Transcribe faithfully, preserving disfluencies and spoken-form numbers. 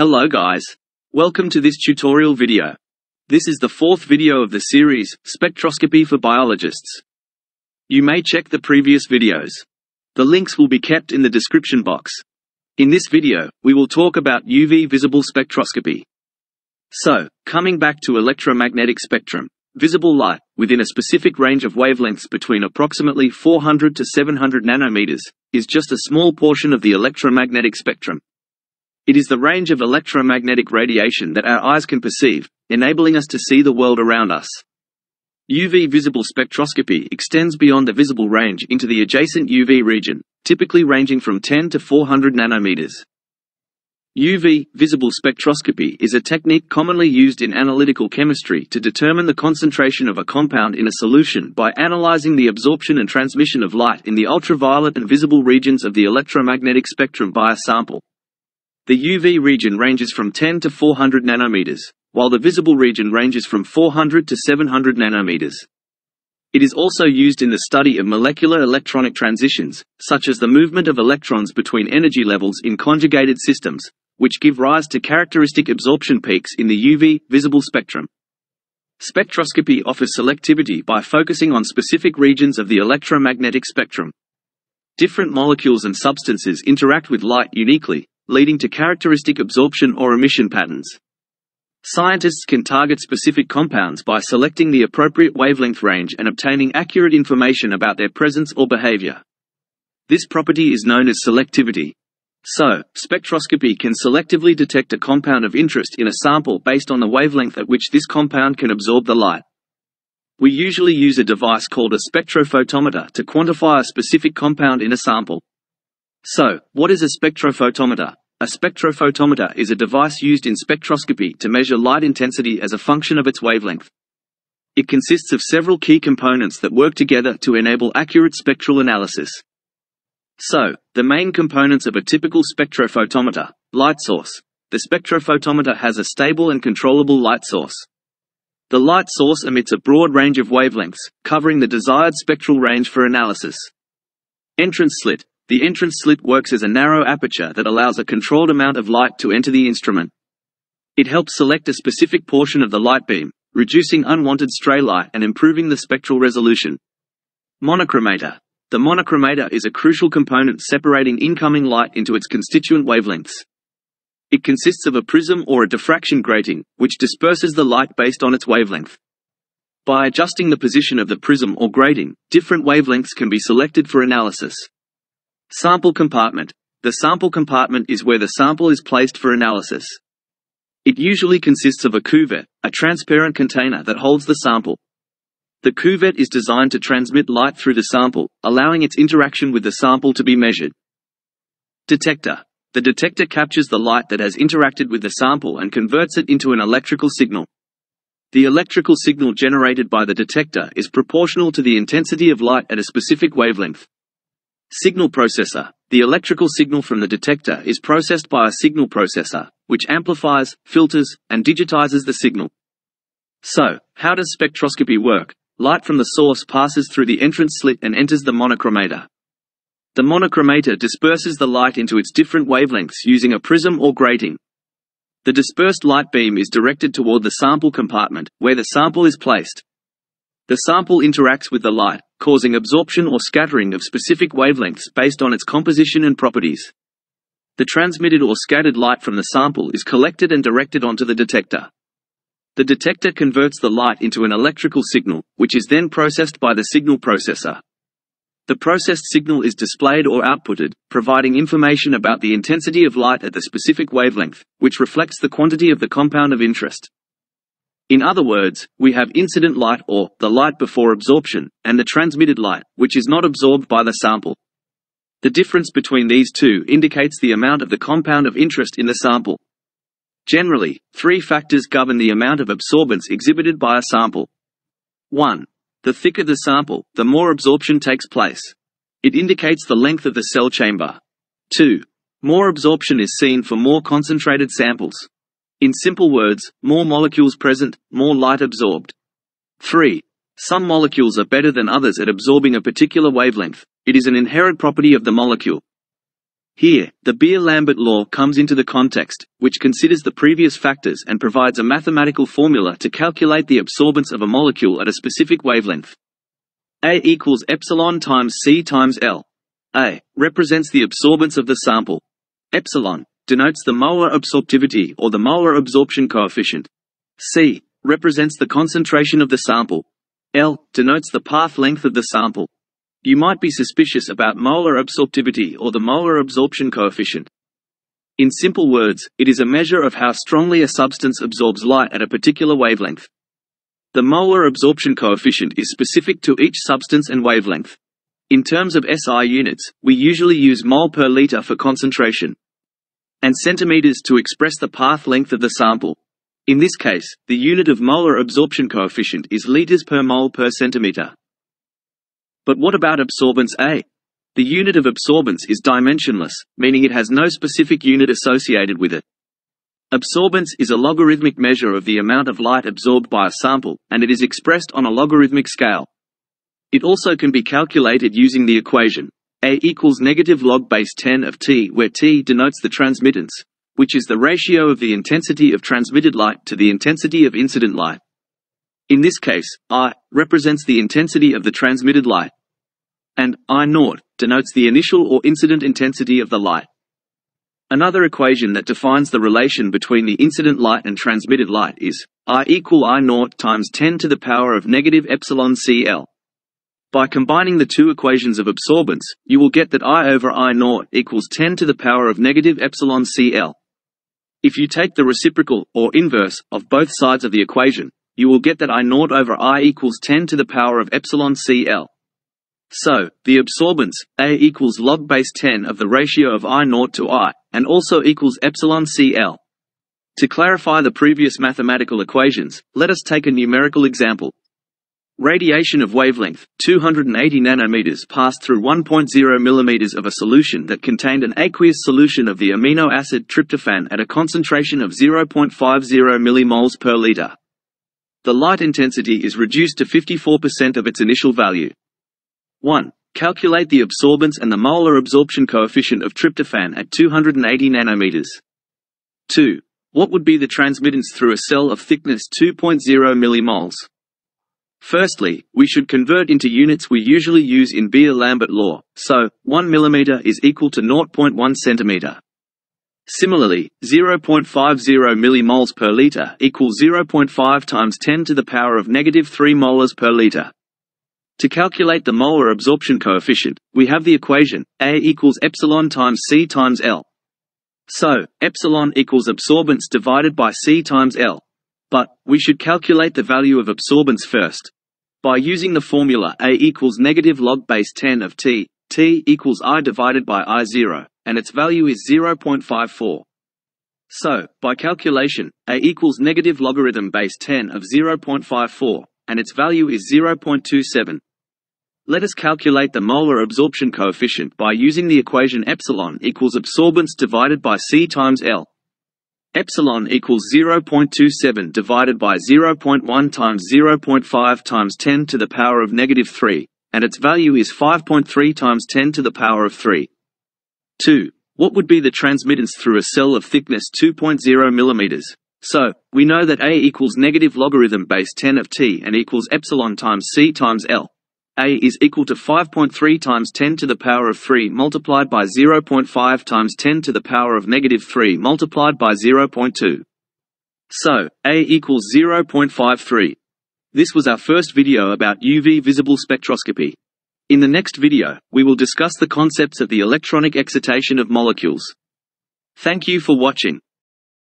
Hello guys. Welcome to this tutorial video. This is the fourth video of the series, Spectroscopy for Biologists. You may check the previous videos. The links will be kept in the description box. In this video, we will talk about U V-Visible spectroscopy. So, coming back to electromagnetic spectrum, visible light, within a specific range of wavelengths between approximately four hundred to seven hundred nanometers, is just a small portion of the electromagnetic spectrum. It is the range of electromagnetic radiation that our eyes can perceive, enabling us to see the world around us. U V-visible spectroscopy extends beyond the visible range into the adjacent U V region, typically ranging from ten to four hundred nanometers. U V-visible spectroscopy is a technique commonly used in analytical chemistry to determine the concentration of a compound in a solution by analyzing the absorption and transmission of light in the ultraviolet and visible regions of the electromagnetic spectrum by a sample. The U V region ranges from ten to four hundred nanometers, while the visible region ranges from four hundred to seven hundred nanometers. It is also used in the study of molecular electronic transitions, such as the movement of electrons between energy levels in conjugated systems, which give rise to characteristic absorption peaks in the U V-visible spectrum. Spectroscopy offers selectivity by focusing on specific regions of the electromagnetic spectrum. Different molecules and substances interact with light uniquely, leading to characteristic absorption or emission patterns. Scientists can target specific compounds by selecting the appropriate wavelength range and obtaining accurate information about their presence or behavior. This property is known as selectivity. So, spectroscopy can selectively detect a compound of interest in a sample based on the wavelength at which this compound can absorb the light. We usually use a device called a spectrophotometer to quantify a specific compound in a sample. So, what is a spectrophotometer? A spectrophotometer is a device used in spectroscopy to measure light intensity as a function of its wavelength. It consists of several key components that work together to enable accurate spectral analysis. So, the main components of a typical spectrophotometer: light source. The spectrophotometer has a stable and controllable light source. The light source emits a broad range of wavelengths, covering the desired spectral range for analysis. Entrance slit. The entrance slit works as a narrow aperture that allows a controlled amount of light to enter the instrument. It helps select a specific portion of the light beam, reducing unwanted stray light and improving the spectral resolution. Monochromator. The monochromator is a crucial component separating incoming light into its constituent wavelengths. It consists of a prism or a diffraction grating, which disperses the light based on its wavelength. By adjusting the position of the prism or grating, different wavelengths can be selected for analysis. Sample compartment. The sample compartment is where the sample is placed for analysis. It usually consists of a cuvette, a transparent container that holds the sample. The cuvette is designed to transmit light through the sample, allowing its interaction with the sample to be measured. Detector. The detector captures the light that has interacted with the sample and converts it into an electrical signal. The electrical signal generated by the detector is proportional to the intensity of light at a specific wavelength. Signal processor. The electrical signal from the detector is processed by a signal processor, which amplifies, filters, and digitizes the signal. So, how does spectroscopy work? Light from the source passes through the entrance slit and enters the monochromator. The monochromator disperses the light into its different wavelengths using a prism or grating. The dispersed light beam is directed toward the sample compartment, where the sample is placed. The sample interacts with the light, causing absorption or scattering of specific wavelengths based on its composition and properties. The transmitted or scattered light from the sample is collected and directed onto the detector. The detector converts the light into an electrical signal, which is then processed by the signal processor. The processed signal is displayed or outputted, providing information about the intensity of light at the specific wavelength, which reflects the quantity of the compound of interest. In other words, we have incident light, or the light before absorption, and the transmitted light, which is not absorbed by the sample. The difference between these two indicates the amount of the compound of interest in the sample. Generally, three factors govern the amount of absorbance exhibited by a sample. one. The thicker the sample, the more absorption takes place. It indicates the length of the cell chamber. two. More absorption is seen for more concentrated samples. In simple words, more molecules present, more light absorbed. three. Some molecules are better than others at absorbing a particular wavelength. It is an inherent property of the molecule. Here, the Beer-Lambert law comes into the context, which considers the previous factors and provides a mathematical formula to calculate the absorbance of a molecule at a specific wavelength. A equals epsilon times C times L. A represents the absorbance of the sample. Epsilon denotes the molar absorptivity or the molar absorption coefficient. C represents the concentration of the sample. L denotes the path length of the sample. You might be suspicious about molar absorptivity or the molar absorption coefficient. In simple words, it is a measure of how strongly a substance absorbs light at a particular wavelength. The molar absorption coefficient is specific to each substance and wavelength. In terms of S I units, we usually use mole per liter for concentration, and centimeters to express the path length of the sample. In this case, the unit of molar absorption coefficient is liters per mole per centimeter. But what about absorbance A? The unit of absorbance is dimensionless, meaning it has no specific unit associated with it. Absorbance is a logarithmic measure of the amount of light absorbed by a sample, and it is expressed on a logarithmic scale. It also can be calculated using the equation A equals negative log base ten of T, where T denotes the transmittance, which is the ratio of the intensity of transmitted light to the intensity of incident light. In this case, I represents the intensity of the transmitted light, and I zero denotes the initial or incident intensity of the light. Another equation that defines the relation between the incident light and transmitted light is I equal I zero times ten to the power of negative epsilon C L. By combining the two equations of absorbance, you will get that I over I zero equals ten to the power of negative epsilon C L. If you take the reciprocal, or inverse, of both sides of the equation, you will get that I zero over I equals ten to the power of epsilon C L. So, the absorbance, A equals log base ten of the ratio of I zero to I, and also equals epsilon C L. To clarify the previous mathematical equations, let us take a numerical example. Radiation of wavelength, two hundred eighty nanometers, passed through one point zero millimeters of a solution that contained an aqueous solution of the amino acid tryptophan at a concentration of zero point five zero millimoles per liter. The light intensity is reduced to fifty-four percent of its initial value. one. Calculate the absorbance and the molar absorption coefficient of tryptophan at two hundred eighty nanometers. two. What would be the transmittance through a cell of thickness two point zero millimoles? Firstly, we should convert into units we usually use in Beer-Lambert law, so one millimeter is equal to zero point one centimeter. Similarly, zero point five zero millimoles per liter equals zero point five times ten to the power of negative three molars per liter. To calculate the molar absorption coefficient, we have the equation A equals epsilon times C times L. So, epsilon equals absorbance divided by C times L. But, we should calculate the value of absorbance first. By using the formula A equals negative log base ten of T, T equals I divided by I zero, and its value is zero point five four. So, by calculation, A equals negative logarithm base ten of zero point five four, and its value is zero point two seven. Let us calculate the molar absorption coefficient by using the equation epsilon equals absorbance divided by C times L. Epsilon equals zero point two seven divided by zero point one times zero point five times ten to the power of negative three, and its value is five point three times ten to the power of three. two. What would be the transmittance through a cell of thickness two point zero millimeters? So, we know that A equals negative logarithm base ten of T and equals epsilon times C times L. A is equal to five point three times ten to the power of three multiplied by zero point five times ten to the power of negative three multiplied by zero point two. So, A equals zero point five three. This was our first video about U V-Visible spectroscopy. In the next video, we will discuss the concepts of the electronic excitation of molecules. Thank you for watching.